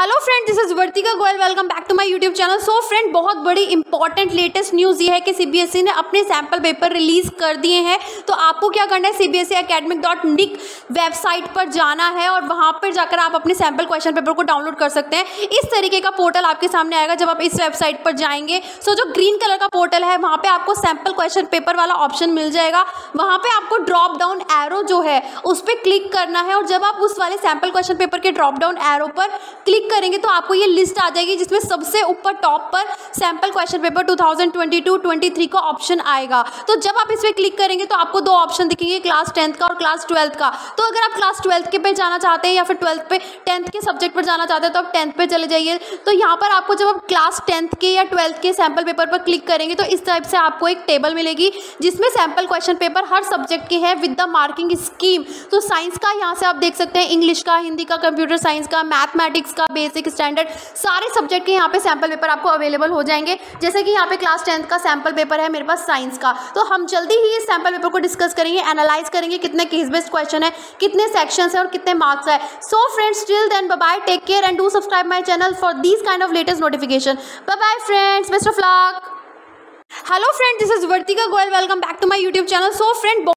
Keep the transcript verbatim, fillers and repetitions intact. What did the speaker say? Hello friend, this is Vartika Goyal, welcome back to my YouTube channel. So friend, बहुत बड़ी important latest news ये है कि सीबीएसई ने अपने सैम्पल पेपर रिलीज़ कर दिए हैं। तो आपको क्या करना है, CBSE academic dot nic website पर जाना है और वहाँ पर जाकर आप अपने सैम्पल क्वेश्चन पेपर को डाउनलोड कर सकते हैं। इस तरीके का पोर्टल आपके सामने आएगा जब आप इस वेबसाइट पर जाएंगे। सो so, जो ग्रीन कलर का पोर्टल है वहाँ पर आपको सैम्पल क्वेश्चन पेपर वाला ऑप्शन मिल जाएगा। वहाँ पर आपको ड्रॉप डाउन एरो जो है उस पर क्लिक करना है और जब आप उस वाले सैम्पल क्वेश्चन पेपर के ड्रॉप डाउन एरो पर क्लिक करेंगे तो आपको ये लिस्ट आ जाएगी, जिसमें सबसे ऊपर टॉप पर sample question paper two thousand twenty two twenty three का ऑप्शन आएगा। तो जब आप इस पे क्लिक करेंगे तो आपको दो ऑप्शन दिखेंगे, क्लास टेंथ का और क्लास ट्वेल्थ का। तो अगर आप क्लास ट्वेल्थ के पे जाना चाहते हैं या फिर ट्वेल्थ पे टेंथ के सब्जेक्ट पर जाना चाहते हैं तो आप टेंथ पे चले जाइए। तो यहाँ पर आपको जब आप क्लास टेंथ के या ट्वेल्थ के सैंपल पेपर पर क्लिक करेंगे तो इस टाइप से आपको एक टेबल मिलेगी जिसमें सैंपल क्वेश्चन पेपर हर सब्जेक्ट के हैं विद द मार्किंग स्कीम। तो साइंस का यहाँ से आप देख सकते हैं, इंग्लिश का, हिंदी का, कंप्यूटर साइंस का, मैथमेटिक्स का, बेसिक स्टैंडर्ड, सारे सब्जेक्ट के यहाँ पे सैंपल पेपर आपको अवेलेबल हो जाएंगे। जैसे कि यहाँ पे क्लास टेंथ का सैंपल पेपर है मेरे पास साइंस का, तो हम जल्दी ही इस सैंपल पेपर को डिस्कस करेंगे, एनालाइज करेंगे कितने केस बेस्ड क्वेश्चन है, कितने सेक्शंस है और कितने मार्क्स है। So friends, till then bye bye, take care and do subscribe my channel for this kind of latest notification. Bye bye friends, best of luck. Hello friend, this is Vartika Goyal, welcome back to my YouTube channel. So friend,